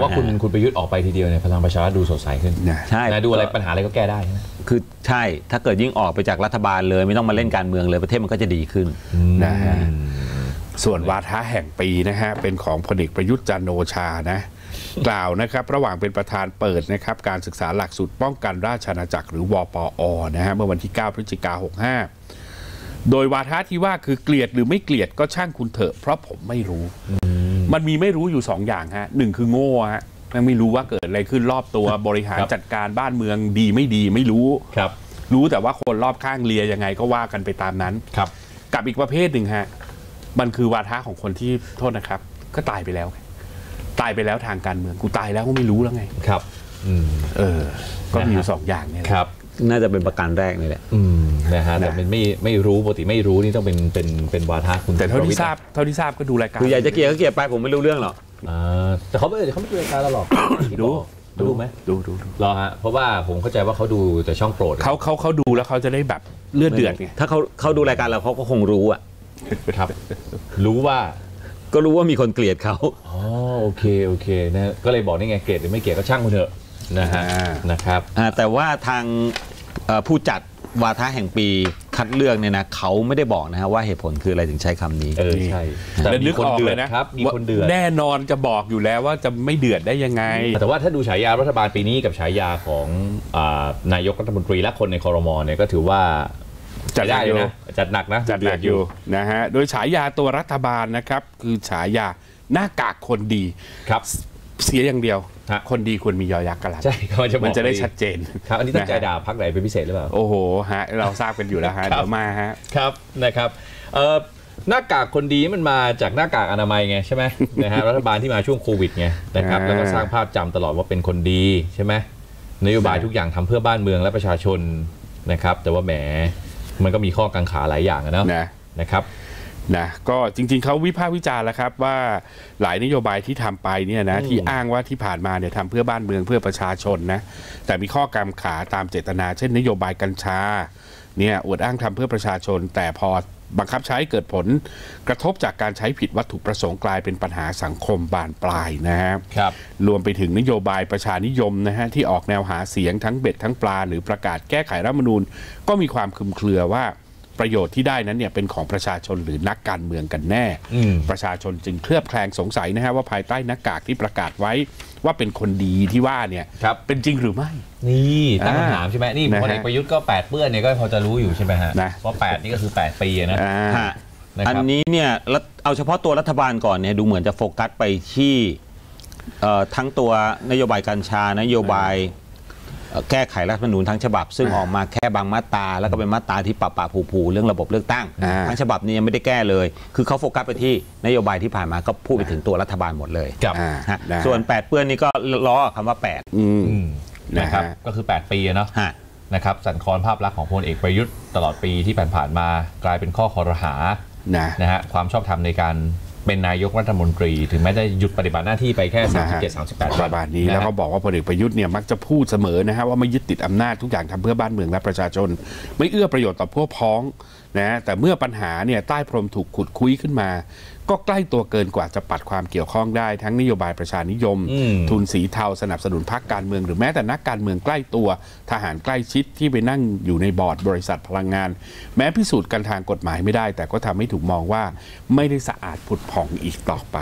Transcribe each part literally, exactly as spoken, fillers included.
ผมว่าคุณคุณประยุทธ์ออกไปทีเดียวเนี่ยพลังประชารัฐดูสดใสขึ้นใช่ดูอะไรปัญหาอะไรก็แก้ได้คือใช่ถ้าเกิดยิ่งออกไปจากรัฐบาลเลยไม่ต้องมาเล่นการเมืองเลยประเทศมันก็จะดีขึ้นนะฮะส่วนวาทะแห่งปีนะฮะเป็นของพลเอกประยุทธ์จันทร์โอชานะกล่าวนะครับระหว่างเป็นประธานเปิดนะครับการศึกษาหลักสูตรป้องกันราชอาณาจักรหรือวปอนะฮะเมื่อวันที่เก้าพฤศจิกายนหกห้าโดยวาทะที่ว่าคือเกลียดหรือไม่เกลียดก็ช่างคุณเถอะเพราะผมไม่รู้มันมีไม่รู้อยู่สองอย่างฮะหนึ่งคือโง่ฮะไม่รู้ว่าเกิดอะไรขึ้นรอบตัวบริหารจัดการบ้านเมืองดีไม่ดีไม่รู้ครับรู้แต่ว่าคนรอบข้างเลียยังไงก็ว่ากันไปตามนั้นครับกับอีกประเภทหนึ่งฮะมันคือวาทะของคนที่โทษนะครับก็ตายไปแล้วตายไปแล้วทางการเมืองกูตายแล้วก็ไม่รู้แล้วไงครับอืมเออก็มีอยู่สองอย่างเนี่ยครับน่าจะเป็นประการแรกนี่แหละอืมนะฮะแต่มันไม่ไม่รู้ปกติไม่รู้นี่ต้องเป็นเป็นเป็นวาทะคุณแต่เท่าที่ทราบเท่าที่ทราบก็ดูรายการคืออยากจะเกลียดก็เกลียดไปผมไม่รู้เรื่องหรอกอ่าแต่เขาไม่เขาไม่ดูรายการเราหรอกดูดูไหมดูดูรอฮะเพราะว่าผมเข้าใจว่าเขาดูแต่ช่องโปรดเขาเขาเขาดูแล้วเขาจะได้แบบเลือดเดือดไงถ้าเขาเขาดูรายการเราเขาก็คงรู้อ่ะครับรู้ว่าก็รู้ว่ามีคนเกลียดเขาอ๋อโอเคโอเคนะก็เลยบอกนี่ไงเกลียดหรือไม่เกลียดก็ช่างคุณเถอะนะฮะนะครับแต่ว่าทางผู้จัดวาทะแห่งปีคัดเลือกเนี่ยนะเขาไม่ได้บอกนะฮะว่าเหตุผลคืออะไรถึงใช้คำนี้เออใช่แต่มีคนเดือดนะครับมีคนเดือดแน่นอนจะบอกอยู่แล้วว่าจะไม่เดือดได้ยังไงแต่ว่าถ้าดูฉายารัฐบาลปีนี้กับฉายาของนายกรัฐมนตรีและคนในครม.เนี่ยก็ถือว่าจัดได้นะจัดหนักนะจัดหนักอยู่นะฮะโดยฉายาตัวรัฐบาลนะครับคือฉายาหน้ากากคนดีครับเสียอย่างเดียวคนดีควรมียอยักษ์กันละใช่เขาจะมันจะได้ชัดเจนครับอันนี้ต้องใจด่าพรรคไหนเป็นพิเศษหรือเปล่าโอ้โหฮะเราทราบกันอยู่แล้วฮะเดี๋ยวมาฮะครับนะครับหน้ากากคนดีมันมาจากหน้ากากอนามัยไงใช่ไหมนะฮะรัฐบาลที่มาช่วงโควิดไงนะครับแล้วก็สร้างภาพจำตลอดว่าเป็นคนดีใช่ไหมนโยบายทุกอย่างทำเพื่อบ้านเมืองและประชาชนนะครับแต่ว่าแหมมันก็มีข้อกังขาหลายอย่างนะนะครับนะก็จริงๆเขาวิพากษ์วิจารณ์แล้วครับว่าหลายนโยบายที่ทำไปเนี่ยนะที่อ้างว่าที่ผ่านมาเนี่ยทำเพื่อบ้านเมืองเพื่อประชาชนนะแต่มีข้อกังขาตามเจตนาเช่นนโยบายกัญชาเนี่ยอวดอ้างทำเพื่อประชาชนแต่พอบังคับใช้เกิดผลกระทบจากการใช้ผิดวัตถุประสงค์กลายเป็นปัญหาสังคมบานปลายนะครับรวมไปถึงนโยบายประชานิยมนะฮะที่ออกแนวหาเสียงทั้งเบ็ดทั้งปลาหรือประกาศแก้ไขรัฐธรรมนูญก็มีความคลุมเครือว่าประโยชน์ที่ได้นั้นเนี่ยเป็นของประชาชนหรือนักการเมืองกันแน่ประชาชนจึงเคลือบแคลงสงสัยนะฮะว่าภายใต้หน้ากากที่ประกาศไว้ว่าเป็นคนดีที่ว่าเนี่ยเป็นจริงหรือไม่นี่ตั้งคำถามใช่ไหมนี่พลเอกประยุทธ์ก็แปดเปื้อนเนี่ยก็พอจะรู้อยู่ใช่ไหมฮะว่าแปดนี่ก็คือแปดปีนะอันนี้เนี่ยเอาเฉพาะตัวรัฐบาลก่อนเนี่ยดูเหมือนจะโฟกัสไปที่ทั้งตัวนโยบายกัญชานโยบายแก้ไขรัฐธรรมนูญทั้งฉบับซึ่งออกมาแค่บางมาตราแล้วก็เป็นมาตราที่ปะปะผูผูเรื่องระบบเลือกตั้งทั้งฉบับนี้ยังไม่ได้แก้เลยคือเขาโฟกัสไปที่นโยบายที่ผ่านมาก็พูดไปถึงตัวรัฐบาลหมดเลยส่วนแปดเปื้อนนี่ก็ล้อคำว่าแปดนะครับก็คือแปดปีเนาะนะครับสั่นคลอนภาพลักษณ์ของพลเอกประยุทธ์ตลอดปีที่ผ่านๆมากลายเป็นข้อคอรหานะฮะความชอบธรรมในการเป็นนายกรัฐมนตรีถึงแม้จะหยุดปฏิบัติหน้าที่ไปแค่ สามสิบเจ็ดถึงสามสิบแปด วันแบบนี้แล้วก็บอกว่าพลเอกประยุทธ์เนี่ยมักจะพูดเสมอนะฮะว่าไม่ยึดติดอำนาจทุกอย่างทำเพื่อบ้านเมืองและประชาชนไม่เอื้อประโยชน์ต่อพวกพ้องนะแต่เมื่อปัญหาเนี่ยใต้พรมถูกขุดคุ้ยขึ้นมาก็ใกล้ตัวเกินกว่าจะปัดความเกี่ยวข้องได้ทั้งนโยบายประชานิยมทุนสีเทาสนับสนุนพรรคการเมืองหรือแม้แต่นักการเมืองใกล้ตัวทหารใกล้ชิดที่ไปนั่งอยู่ในบอร์ดบริษัทพลังงานแม้พิสูจน์กันทางกฎหมายไม่ได้แต่ก็ทำให้ถูกมองว่าไม่ได้สะอาดผุดผ่องอีกต่อไป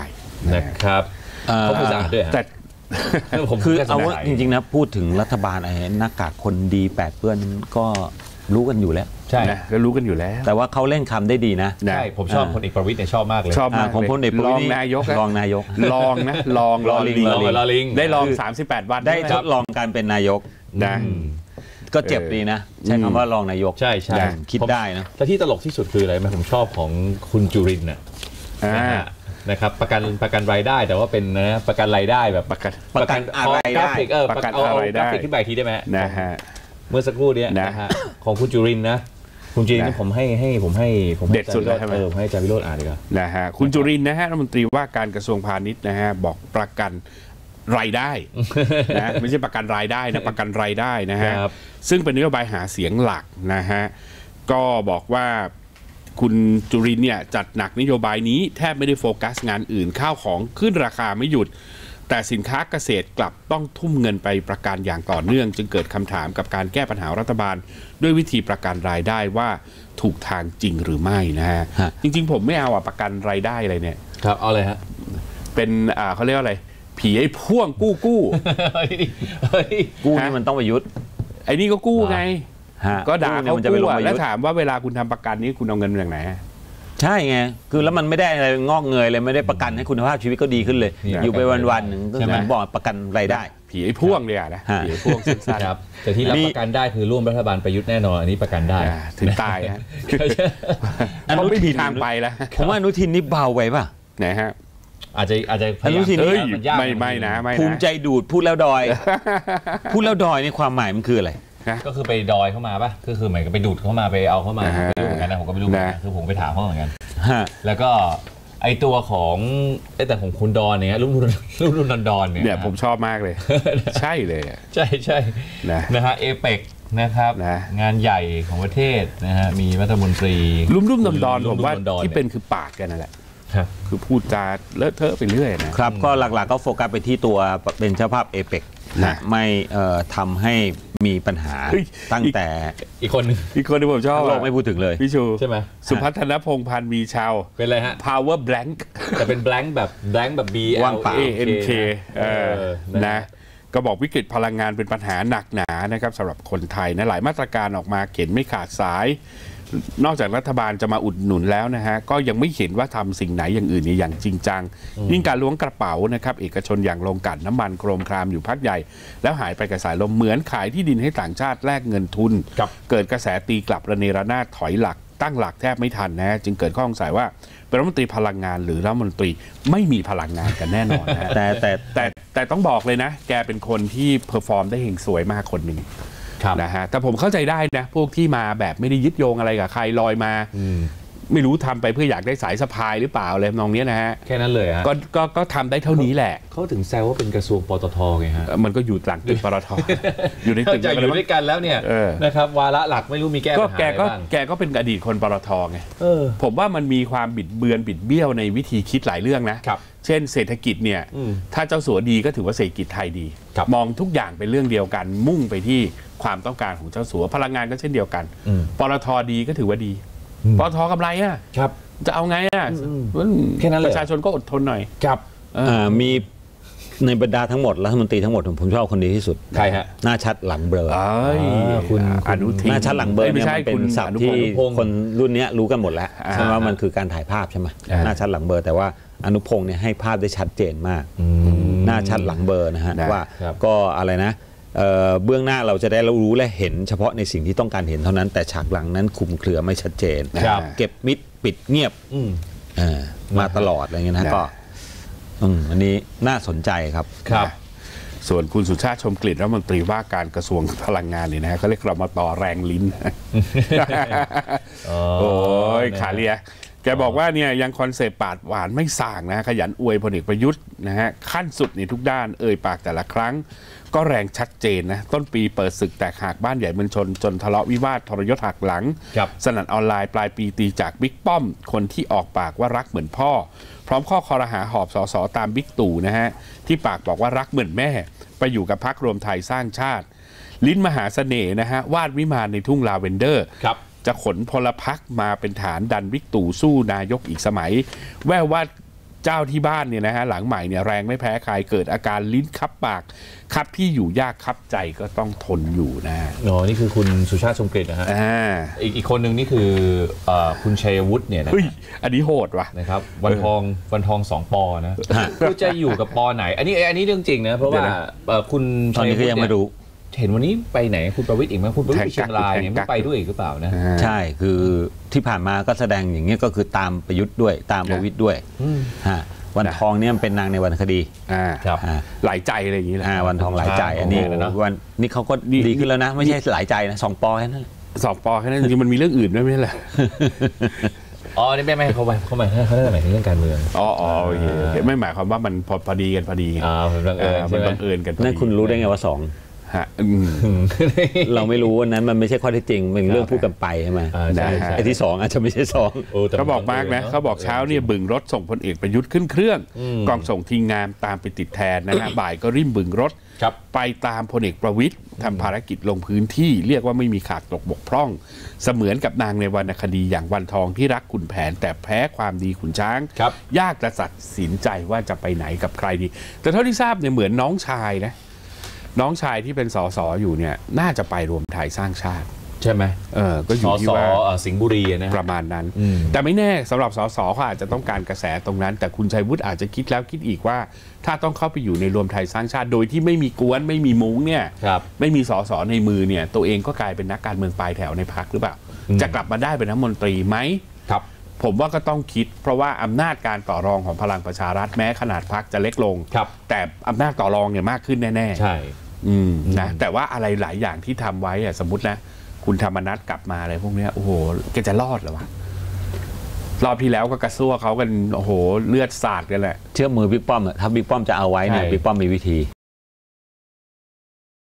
นะครับเขาพูดด้วยแต่คือเอาว่าจริงๆนะพูดถึงรัฐบาลไอ้หน้ากากคนดีแปดเปื้อนก็รู้กันอยู่แล้วใช่นะก็รู้กันอยู่แล้วแต่ว่าเขาเล่นคำได้ดีนะใช่ผมชอบพลเอกประวิตรเนี่ยชอบมากเลยชอบมากของพลเอกประวิตรนายกรองนายกลองนะลองลองลิงได้ลองสามสิบแปดวันได้ทดลองการเป็นนายกนะก็เจ็บดีนะใช้คำว่ารองนายกใช่ใช่คิดได้นะแต่ที่ตลกที่สุดคืออะไรไหมผมชอบของคุณจุรินทร์น่ะนะครับประกันประกันรายได้แต่ว่าเป็นนะประกันรายได้แบบประกันประกันอะไรกราฟิกเออประกันอะไรได้กราฟิกขึ้นไปทีได้ไหมนะฮะเมื่อสักครู่นี้นะฮะของคุณจุรินทร์นะคุณจุรินทร์ผมให้ให้ผมให้ผมเด็ดสุดเลยเออผมให้อาจารย์วิโรจน์อ่านดีกว่านะฮะคุณจุรินทร์นะฮะรัฐมนตรีว่าการกระทรวงพาณิชย์นะฮะบอกประกันรายได้นะไม่ใช่ประกันรายได้นะประกันรายได้นะฮะซึ่งเป็นนโยบายหาเสียงหลักนะฮะก็บอกว่าคุณจุรินทร์เนี่ยจัดหนักนโยบายนี้แทบไม่ได้โฟกัสงานอื่นข้าวของขึ้นราคาไม่หยุด แต่สินค้าเกษตรกลับต้องทุ่มเงินไปประกันอย่างต่อเนื่องจึงเกิดคำถามกับการแก้ปัญหารัฐบาลด้วยวิธีประกันรายได้ว่าถูกทางจริงหรือไม่นะฮะจริงๆผมไม่เอาอะประกันรายได้อะไรเนี่ยครับเอาเลยฮะเป็นอ่าเขาเรียกว่าอะไรผีไอ้พ่วงกู้กู้กู้นี่มันต้องประยุทธ์ไอ้นี่ก็กู้ไงก็ด่าเขากู้แล้วถามว่าเวลาคุณทำประกันนี้คุณเอาเงินมาจากไหนใช่ไงคือแล้วมันไม่ได้อะไรงอกเงยเลยไม่ได้ประกันให้คุณภาพชีวิตก็ดีขึ้นเลยอยู่ไปวันๆหนึ่งก็เหมือนบอกประกันรายได้ผีไอ้พ่วงเลยนะผีไอ้พ่วงสั้นๆครับแต่ที่รับประกันได้คือร่วมรัฐบาลประยุทธ์แน่นอนอันนี้ประกันได้ถึงตายฮะเขาไม่มีทางไปแล้วผมว่าอนุทินนี่เบาไปป่ะไหนฮะอาจจะอาจจะพยายามไม่ไม่นะไม่นะภูมิใจดูดพูดแล้วดอยพูดแล้วดอยในความหมายมันคืออะไรก็คือไปดอยเข้ามาป่ะก็คือหมายก็ไปดูดเข้ามาไปเอาเข้ามาไม่รู้เหมือนกันนะผมก็ไม่รู้เหมือนกันคือผมไปถามเขาเหมือนกันแล้วก็ไอตัวของแต่ของคุณดอนเนี่ยรุ่นรุ่นรุ่นดอนดอนเนี่ยผมชอบมากเลยใช่เลยใช่ใช่นะฮะเอเปกนะครับงานใหญ่ของประเทศนะฮะมีรัฐมนตรีรุ่มรุ่มดอนดอนผมว่าที่เป็นคือปากกันนั่นแหละคือพูดจาเลอะเทอะไปเรื่อยนะครับก็หลักๆก็โฟกัสไปที่ตัวเป็นเจ้าภาพเอเปกนะไม่ทำให้มีปัญหาตั้งแต่อีกคนอีกคนที่ผมชอบเราไม่พูดถึงเลยพี่ชูใช่ไหมสุพัฒนพงษ์พันธ์มีชาวเป็นอะไรฮะ power blank แต่เป็น blank แบบ blank แบบ b l a n k นะก็บอกวิกฤตพลังงานเป็นปัญหาหนักหนานะครับสำหรับคนไทยนะหลายมาตรการออกมาเข็นไม่ขาดสายนอกจากรัฐบาลจะมาอุดหนุนแล้วนะฮะก็ยังไม่เห็นว่าทำสิ่งไหนอย่างอื่นอย่างจริงจังยิ่งการล้วงกระเป๋านะครับเอกชนอย่างโรงกลั่นน้ำมันโครมครามอยู่พักใหญ่แล้วหายไปกระสายลมเหมือนขายที่ดินให้ต่างชาติแลกเงินทุนเกิดกระแสตีกลับระเนระนาดถอยหลักตั้งหลักแทบไม่ทันนะจึงเกิดข้อสงสัยว่าเป็นรัฐมนตรีพลังงานหรือรัฐมนตรีไม่มีพลังงานกันแน่นอนนะแต่แต่แต่แต่ต้องบอกเลยนะแกเป็นคนที่เพอร์ฟอร์มได้เฮงสวยมากคนหนึ่งนะฮะแต่ผมเข้าใจได้นะพวกที่มาแบบไม่ได้ยึดโยงอะไรกับใครลอยมาไม่รู้ทำไปเพื่ออยากได้สายสะพายหรือเปล่าอะไรน้องเนี้ยนะฮะแค่นั้นเลยฮะก็ก็ทำได้เท่านี้แหละเขาถึงแซวว่าเป็นกระทรวงปตทไงฮะมันก็อยู่หลังตึกปตทอยู่ในตึกอยู่ด้วยกันแล้วเนี่ยนะครับวาระหลักไม่รู้มีแก้ปัญหาอะไรบ้างแกก็เป็นอดีตคนปตทไงผมว่ามันมีความบิดเบือนบิดเบี้ยวในวิธีคิดหลายเรื่องนะเช่นเศรษฐกิจเนี่ยถ้าเจ้าสัวดีก็ถือว่าเศรษฐกิจไทยดีมองทุกอย่างเป็นเรื่องเดียวกันมุ่งไปที่ความต้องการของเจ้าสัวพลังงานก็เช่นเดียวกันปตทดีก็ถือว่าดีปตทกำไรอ่ะจะเอาไงอ่ะแค่นั้นเลยประชาชนก็อดทนหน่อยครับมีในบรรดาทั้งหมดรัฐมนตรีทั้งหมดผมชอบคนดีที่สุดใครฮะหน้าชัดหลังเบลอคุณอนุทินหน้าชัดหลังเบลอไม่ใช่เป็นศัพท์ที่คนรุ่นนี้รู้กันหมดแล้วใช่ว่ามันคือการถ่ายภาพใช่ไหมหน้าชัดหลังเบลอแต่ว่าอนุพงศ์เนี่ยให้ภาพได้ชัดเจนมากหน้าชัดหลังเบลอนะฮะว่าก็อะไรนะเบื้องหน้าเราจะได้รู้และเห็นเฉพาะในสิ่งที่ต้องการเห็นเท่านั้นแต่ฉากหลังนั้นคุมเครือไม่ชัดเจนเก็บมิดปิดเงียบมาตลอดอะไรเงี้ยนะก็อันนี้น่าสนใจครับครับส่วนคุณสุชาติชมกลิ่นรัฐมนตรีว่าการกระทรวงพลังงานเนี่ยนะฮะเขาเรียกเรามาต่อแรงลิ้นโอ้ยขาเลียแกบอกว่าเนี่ยยังคอนเซปต์ปาดหวานไม่ส่างนะขยันอวยพลเอกประยุทธ์นะฮะขั้นสุดในทุกด้านเอ่ยปากแต่ละครั้งก็แรงชัดเจนนะต้นปีเปิดศึกแตกหักบ้านใหญ่เมืองชนจนทะเลาะวิวาททรยศหักหลังสนั่นออนไลน์ปลายปีตีจากบิ๊กป้อมคนที่ออกปากว่ารักเหมือนพ่อพร้อมข้อคอรหาหอบสสตามบิ๊กตู่นะฮะที่ปากบอกว่ารักเหมือนแม่ไปอยู่กับพรรครวมไทยสร้างชาติลิ้นมหาเสน่ห์นะฮะวาดวิมานในทุ่งลาเวนเดอร์จะขนพลพรรคมาเป็นฐานดันบิ๊กตู่สู้นายกอีกสมัยแววว่าเจ้าที่บ้านเนี่ยนะฮะหลังใหม่เนี่ยแรงไม่แพ้ใครเกิดอาการลิ้นคับปากคับที่อยู่ยากคับใจก็ต้องทนอยู่นะอ๋อนี่คือคุณสุชาติชมกลิ่นนะฮะอ่าอีกอีกคนหนึ่งนี่คือคุณชัยวุฒิเนี่ยนะอันนี้โหดว่ะนะครับวันทองวันทองสองปอนะก็จะอยู่กับปอไหนอันนี้อันนี้เรื่องจริงนะเพราะว่าคุณชัยวุฒิเนี่ยยังไม่รู้เห็นวันนี้ไปไหนคุณประวิตรอีกไหมคุณประวิตรเชียงรายเนี่ยไม่ไปด้วยหรือเปล่านะใช่คือที่ผ่านมาก็แสดงอย่างนี้ก็คือตามประยุทธ์ด้วยตามประวิตรด้วยวันทองเนี่ยเป็นนางในวรรณคดีหลายใจอะไรอย่างนี้แหละวันทองหลายใจอันนี้วันนี่เขาก็ดีขึ้นแล้วนะไม่ใช่หลายใจนะสองปอแค่นั้นสองปอแค่นั้นจริงมันมีเรื่องอื่นด้วยไม่ใช่เหรออ๋อนี่ไม่ไม่เขาไปเขาหมายเขาได้หมายถึงเรื่องการเมืองอ๋ออ๋อไม่หมายความว่ามันพอดีกันพอดีมันบังเอิญกันนั่นคุณรู้ได้ไงว่าสอง ฮะเราไม่รู้ว่านั้นมันไม่ใช่ข้อเท็จจริงเป็นเรื่องพูดกันไปใช่ไหมไอ้ที่สองอาจจะไม่ใช่สองเขาบอกมากนะเขาบอกเช้าเนี่ยบึงรถส่งพลเอกประยุทธ์ขึ้นเครื่องกองส่งทีมงานตามไปติดแทนนะฮะบ่ายก็ริมบึงรถไปตามพลเอกประวิตรทำภารกิจลงพื้นที่เรียกว่าไม่มีขาดตกบกพร่องเสมือนกับนางในวรรณคดีอย่างวันทองที่รักขุนแผนแต่แพ้ความดีขุนช้างยากจะตัดสินใจว่าจะไปไหนกับใครดีแต่เท่าที่ทราบเนี่ยเหมือนน้องชายนะน้องชายที่เป็นสสอยู่เนี่ยน่าจะไปรวมไทยสร้างชาติใช่ไหมเออก็อยู่ที่ว่าสิงห์บุรีนะประมาณนั้นแต่ไม่แน่สำหรับสสเขาอาจจะต้องการกระแสตรงนั้นแต่คุณชัยวุฒิอาจจะคิดแล้วคิดอีกว่าถ้าต้องเข้าไปอยู่ในรวมไทยสร้างชาติโดยที่ไม่มีกวนไม่มีมุ้งเนี่ยไม่มีสสในมือเนี่ยตัวเองก็กลายเป็นนักการเมืองปลายแถวในพรรคหรือเปล่าจะกลับมาได้เป็นรัฐมนตรีไหมครับผมว่าก็ต้องคิดเพราะว่าอำนาจการต่อรองของพลังประชารัฐแม้ขนาดพรรคจะเล็กลงแต่อำนาจต่อรองเนี่ยมากขึ้นแน่ๆใช่นะแต่ว่าอะไรหลายอย่างที่ทำไว้สมมตินะคุณธรรมนัสกลับมาอะไรพวกนี้โอ้โหแกจะรอดหรือวะรอบที่แล้วก็กระซั่วเขากันโอ้โหเลือดสาดกันแหละเชื่อมือบิ๊กป้อมถ้าบิ๊กป้อมจะเอาไว้เนี่ยบิ๊กป้อมมีวิธี